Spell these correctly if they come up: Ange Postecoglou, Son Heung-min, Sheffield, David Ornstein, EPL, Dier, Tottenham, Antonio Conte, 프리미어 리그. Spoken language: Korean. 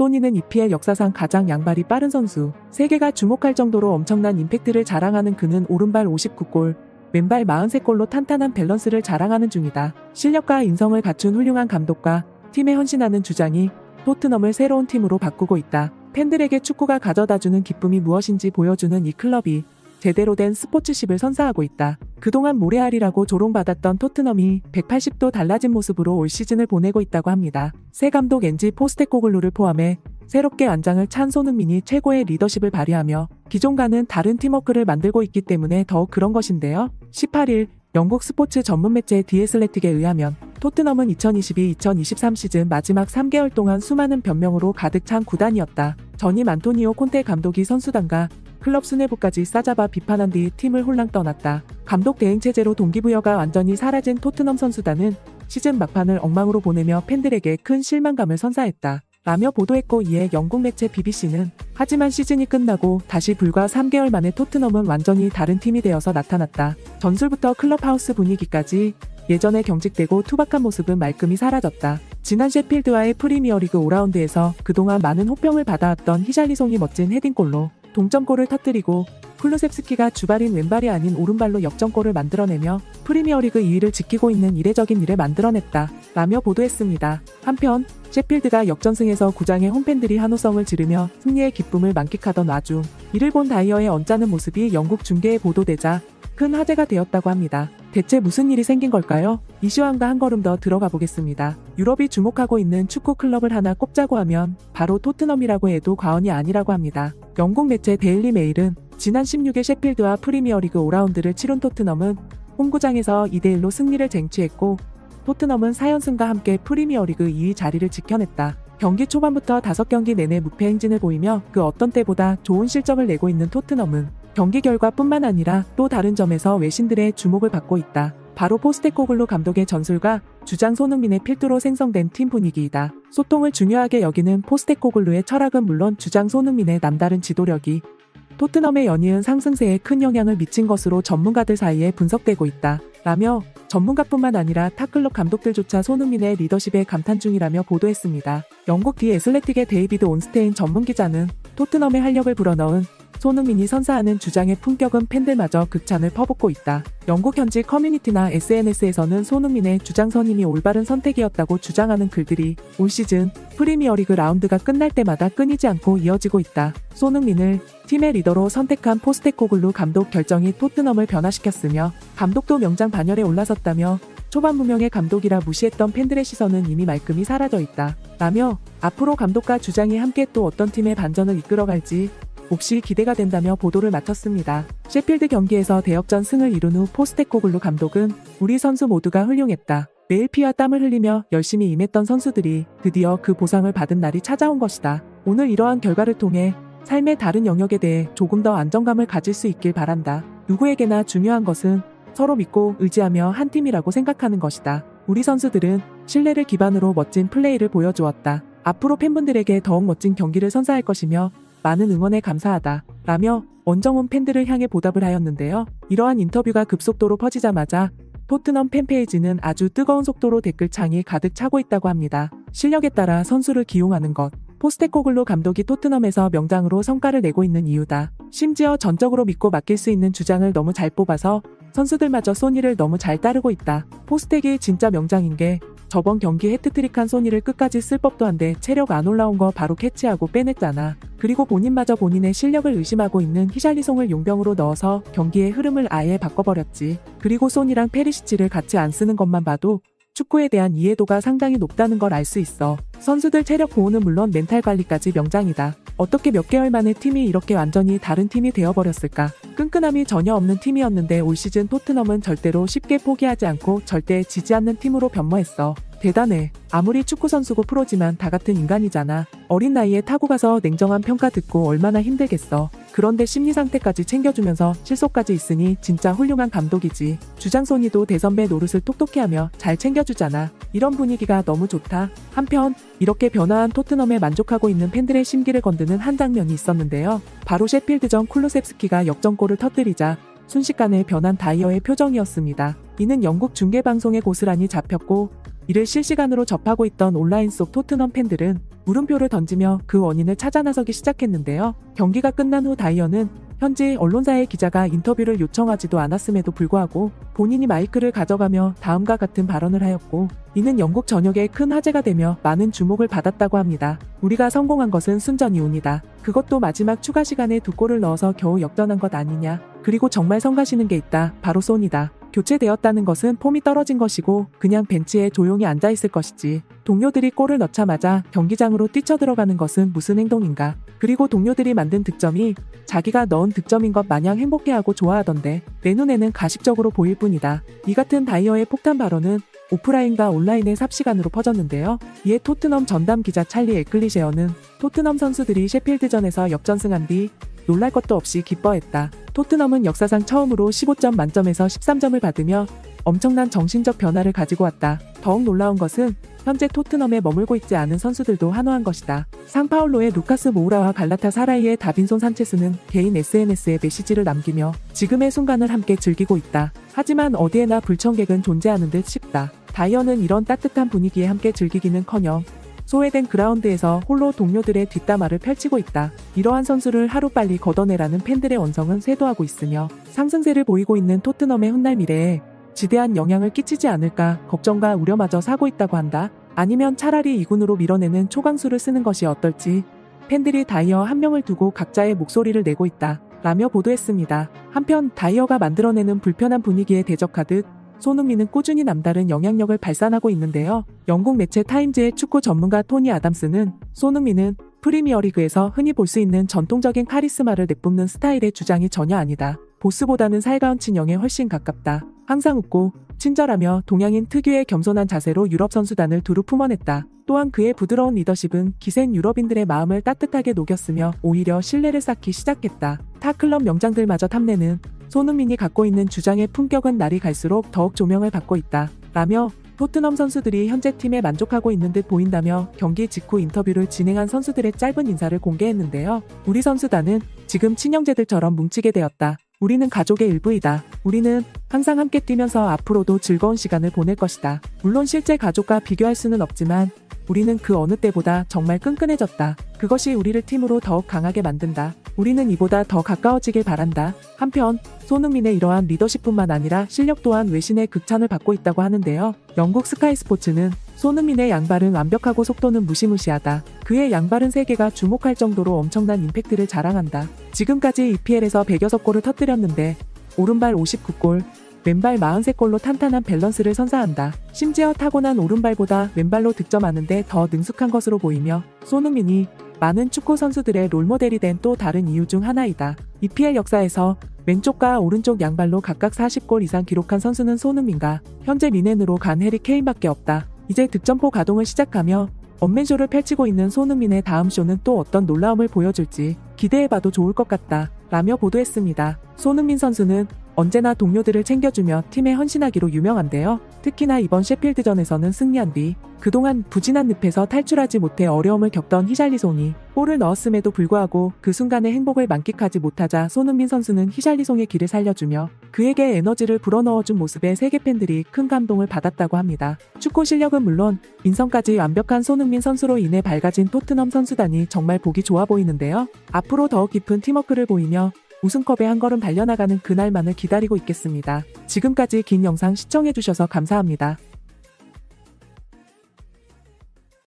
소니는 EPL 역사상 가장 양발이 빠른 선수, 세계가 주목할 정도로 엄청난 임팩트를 자랑하는 그는 오른발 59골, 왼발 43골로 탄탄한 밸런스를 자랑하는 중이다. 실력과 인성을 갖춘 훌륭한 감독과 팀에 헌신하는 주장이 토트넘을 새로운 팀으로 바꾸고 있다. 팬들에게 축구가 가져다주는 기쁨이 무엇인지 보여주는 이 클럽이 제대로 된 스포츠십을 선사하고 있다. 그동안 모래알이라고 조롱받았던 토트넘이 180도 달라진 모습으로 올 시즌을 보내고 있다고 합니다. 새 감독 엔지 포스테코글루를 포함해 새롭게 안장을 찬 손흥민이 최고의 리더십을 발휘하며 기존과는 다른 팀워크를 만들고 있기 때문에 더욱 그런 것인데요. 18일 영국 스포츠 전문 매체 디애슬레틱에 의하면 토트넘은 2022-2023 시즌 마지막 3개월 동안 수많은 변명으로 가득 찬 구단이었다. 전임 안토니오 콘테 감독이 선수단과 클럽 수뇌부까지 싸잡아 비판한 뒤 팀을 홀랑 떠났다. 감독 대행체제로 동기부여가 완전히 사라진 토트넘 선수단은 시즌 막판을 엉망으로 보내며 팬들에게 큰 실망감을 선사했다. 라며 보도했고, 이에 영국 매체 BBC는 하지만 시즌이 끝나고 다시 불과 3개월 만에 토트넘은 완전히 다른 팀이 되어서 나타났다. 전술부터 클럽하우스 분위기까지 예전에 경직되고 투박한 모습은 말끔히 사라졌다. 지난 셰필드와의 프리미어 리그 5라운드에서 그동안 많은 호평을 받아왔던 히샬리송이 멋진 헤딩골로 동점골을 터뜨리고 쿨루셉스키가 주발인 왼발이 아닌 오른발로 역전골을 만들어내며 프리미어리그 2위를 지키고 있는 이례적인 일을 만들어냈다. 라며 보도했습니다. 한편 셰필드가 역전승에서 구장의 홈팬들이 환호성을 지르며 승리의 기쁨을 만끽하던 와중 이를 본 다이어의 언짢은 모습이 영국 중계에 보도되자 큰 화제가 되었다고 합니다. 대체 무슨 일이 생긴 걸까요? 이슈왕과 한 걸음 더 들어가 보겠습니다. 유럽이 주목하고 있는 축구 클럽을 하나 꼽자고 하면 바로 토트넘이라고 해도 과언이 아니라고 합니다. 영국 매체 데일리 메일은 지난 16일 셰필드와 프리미어리그 5라운드를 치른 토트넘은 홈구장에서 2대1로 승리를 쟁취했고 토트넘은 4연승과 함께 프리미어리그 2위 자리를 지켜냈다. 경기 초반부터 5경기 내내 무패 행진을 보이며 그 어떤 때보다 좋은 실적을 내고 있는 토트넘은 경기 결과뿐만 아니라 또 다른 점에서 외신들의 주목을 받고 있다. 바로 포스테코글루 감독의 전술과 주장 손흥민의 필두로 생성된 팀 분위기이다. 소통을 중요하게 여기는 포스테코글루의 철학은 물론 주장 손흥민의 남다른 지도력이 토트넘의 연이은 상승세에 큰 영향을 미친 것으로 전문가들 사이에 분석되고 있다. 라며 전문가뿐만 아니라 탑클럽 감독들조차 손흥민의 리더십에 감탄 중이라며 보도했습니다. 영국 디 애슬레틱의 데이비드 온스테인 전문기자는 토트넘의 활력을 불어넣은 손흥민이 선사하는 주장의 품격은 팬들마저 극찬을 퍼붓고 있다. 영국 현지 커뮤니티나 SNS에서는 손흥민의 주장 선임이 올바른 선택이었다고 주장하는 글들이 올 시즌 프리미어리그 라운드가 끝날 때마다 끊이지 않고 이어지고 있다. 손흥민을 팀의 리더로 선택한 포스테코글루 감독 결정이 토트넘을 변화시켰으며 감독도 명장 반열에 올라섰다며 초반 무명의 감독이라 무시했던 팬들의 시선은 이미 말끔히 사라져 있다. 라며 앞으로 감독과 주장이 함께 또 어떤 팀의 반전을 이끌어갈지 몹시 기대가 된다며 보도를 마쳤습니다. 셰필드 경기에서 대역전 승을 이룬 후 포스테코글루 감독은 우리 선수 모두가 훌륭했다. 매일 피와 땀을 흘리며 열심히 임했던 선수들이 드디어 그 보상을 받은 날이 찾아온 것이다. 오늘 이러한 결과를 통해 삶의 다른 영역에 대해 조금 더 안정감을 가질 수 있길 바란다. 누구에게나 중요한 것은 서로 믿고 의지하며 한 팀이라고 생각하는 것이다. 우리 선수들은 신뢰를 기반으로 멋진 플레이를 보여주었다. 앞으로 팬분들에게 더욱 멋진 경기를 선사할 것이며 많은 응원에 감사하다. 라며 원정온 팬들을 향해 보답을 하였는데요. 이러한 인터뷰가 급속도로 퍼지자마자 토트넘 팬페이지는 아주 뜨거운 속도로 댓글창이 가득 차고 있다고 합니다. 실력에 따라 선수를 기용하는 것. 포스테코글루 감독이 토트넘에서 명장으로 성과를 내고 있는 이유다. 심지어 전적으로 믿고 맡길 수 있는 주장을 너무 잘 뽑아서 선수들마저 소니를 너무 잘 따르고 있다. 포스텍이 진짜 명장인 게 저번 경기 해트트릭한 소니를 끝까지 쓸 법도 한데 체력 안 올라온 거 바로 캐치하고 빼냈잖아. 그리고 본인마저 본인의 실력을 의심하고 있는 히샬리송을 용병으로 넣어서 경기의 흐름을 아예 바꿔버렸지. 그리고 소니랑 페리시치를 같이 안 쓰는 것만 봐도 축구에 대한 이해도가 상당히 높다는 걸 알 수 있어. 선수들 체력 보호는 물론 멘탈 관리까지 명장이다. 어떻게 몇 개월 만에 팀이 이렇게 완전히 다른 팀이 되어버렸을까? 끈끈함이 전혀 없는 팀이었는데 올 시즌 토트넘은 절대로 쉽게 포기하지 않고 절대 지지 않는 팀으로 변모했어. 대단해. 아무리 축구선수고 프로지만 다 같은 인간이잖아. 어린 나이에 타고 가서 냉정한 평가 듣고 얼마나 힘들겠어. 그런데 심리상태까지 챙겨주면서 실속까지 있으니 진짜 훌륭한 감독이지. 주장 소니도 대선배 노릇을 똑똑히 하며 잘 챙겨주잖아. 이런 분위기가 너무 좋다. 한편 이렇게 변화한 토트넘에 만족하고 있는 팬들의 심기를 건드는 한 장면이 있었는데요. 바로 셰필드전 쿨루셉스키가 역전골을 터뜨리자 순식간에 변한 다이어의 표정이었습니다. 이는 영국 중계방송에 고스란히 잡혔고 이를 실시간으로 접하고 있던 온라인 속 토트넘 팬들은 물음표를 던지며 그 원인을 찾아 나서기 시작했는데요. 경기가 끝난 후 다이어는 현지 언론사의 기자가 인터뷰를 요청하지도 않았음에도 불구하고 본인이 마이크를 가져가며 다음과 같은 발언을 하였고, 이는 영국 전역에 큰 화제가 되며 많은 주목을 받았다고 합니다. 우리가 성공한 것은 순전이온이다. 그것도 마지막 추가 시간에 2골을 넣어서 겨우 역전한 것 아니냐. 그리고 정말 성가시는 게 있다. 바로 손이다. 교체되었다는 것은 폼이 떨어진 것이고 그냥 벤치에 조용히 앉아있을 것이지, 동료들이 골을 넣자마자 경기장으로 뛰쳐들어가는 것은 무슨 행동인가. 그리고 동료들이 만든 득점이 자기가 넣은 득점인 것 마냥 행복해하고 좋아하던데 내 눈에는 가식적으로 보일 뿐이다. 이 같은 다이어의 폭탄 발언은 오프라인과 온라인의 삽시간으로 퍼졌는데요. 이에 토트넘 전담 기자 찰리 에클리셰어는 토트넘 선수들이 셰필드전에서 역전승한 뒤 놀랄 것도 없이 기뻐했다. 토트넘은 역사상 처음으로 15점 만점에서 13점을 받으며 엄청난 정신적 변화를 가지고 왔다. 더욱 놀라운 것은 현재 토트넘에 머물고 있지 않은 선수들도 환호한 것이다. 상파울로의 루카스 모우라와 갈라타사라이의 다빈손 산체스는 개인 SNS에 메시지를 남기며 지금의 순간을 함께 즐기고 있다. 하지만 어디에나 불청객은 존재하는 듯 싶다. 다이어는 이런 따뜻한 분위기에 함께 즐기기는커녕 소외된 그라운드에서 홀로 동료들의 뒷담화를 펼치고 있다. 이러한 선수를 하루빨리 걷어내라는 팬들의 원성은 쇄도하고 있으며 상승세를 보이고 있는 토트넘의 훗날 미래에 지대한 영향을 끼치지 않을까 걱정과 우려마저 사고 있다고 한다. 아니면 차라리 2군으로 밀어내는 초강수를 쓰는 것이 어떨지, 팬들이 다이어 한 명을 두고 각자의 목소리를 내고 있다 라며 보도했습니다. 한편 다이어가 만들어내는 불편한 분위기에 대적하듯 손흥민은 꾸준히 남다른 영향력을 발산하고 있는데요. 영국 매체 타임즈의 축구 전문가 토니 아담스는 손흥민은 프리미어 리그에서 흔히 볼 수 있는 전통적인 카리스마를 내뿜는 스타일의 주장이 전혀 아니다. 보스보다는 살가운 친형에 훨씬 가깝다. 항상 웃고 친절하며 동양인 특유의 겸손한 자세로 유럽 선수단을 두루 품어냈다. 또한 그의 부드러운 리더십은 기센 유럽인들의 마음을 따뜻하게 녹였으며 오히려 신뢰를 쌓기 시작했다. 타 클럽 명장들마저 탐내는 손흥민이 갖고 있는 주장의 품격은 날이 갈수록 더욱 조명을 받고 있다 라며 토트넘 선수들이 현재 팀에 만족하고 있는 듯 보인다며 경기 직후 인터뷰를 진행한 선수들의 짧은 인사를 공개했는데요. 우리 선수단은 지금 친형제들처럼 뭉치게 되었다. 우리는 가족의 일부이다. 우리는 항상 함께 뛰면서 앞으로도 즐거운 시간을 보낼 것이다. 물론 실제 가족과 비교할 수는 없지만 우리는 그 어느 때보다 정말 끈끈해졌다. 그것이 우리를 팀으로 더욱 강하게 만든다. 우리는 이보다 더 가까워지길 바란다. 한편 손흥민의 이러한 리더십뿐만 아니라 실력 또한 외신의 극찬을 받고 있다고 하는데요. 영국 스카이 스포츠는 손흥민의 양발은 완벽하고 속도는 무시무시하다. 그의 양발은 세계가 주목할 정도로 엄청난 임팩트를 자랑한다. 지금까지 EPL에서 106골을 터뜨렸는데 오른발 59골, 왼발 43골로 탄탄한 밸런스를 선사한다. 심지어 타고난 오른발보다 왼발로 득점하는데 더 능숙한 것으로 보이며 손흥민이 많은 축구 선수들의 롤모델이 된 또 다른 이유 중 하나이다. EPL 역사에서 왼쪽과 오른쪽 양발로 각각 40골 이상 기록한 선수는 손흥민과 현재 미넨으로 간 해리 케인밖에 없다. 이제 득점포 가동을 시작하며 언맨쇼를 펼치고 있는 손흥민의 다음 쇼는 또 어떤 놀라움을 보여줄지 기대해봐도 좋을 것 같다 라며 보도했습니다. 손흥민 선수는 언제나 동료들을 챙겨주며 팀에 헌신하기로 유명한데요. 특히나 이번 셰필드전에서는 승리한 뒤 그동안 부진한 늪에서 탈출하지 못해 어려움을 겪던 히샬리송이 골을 넣었음에도 불구하고 그 순간의 행복을 만끽하지 못하자 손흥민 선수는 히샬리송의 길을 살려주며 그에게 에너지를 불어넣어준 모습에 세계 팬들이 큰 감동을 받았다고 합니다. 축구 실력은 물론 인성까지 완벽한 손흥민 선수로 인해 밝아진 토트넘 선수단이 정말 보기 좋아 보이는데요. 앞으로 더욱 깊은 팀워크를 보이며 우승컵에 한 걸음 달려나가는 그날만을 기다리고 있겠습니다. 지금까지 긴 영상 시청해주셔서 감사합니다.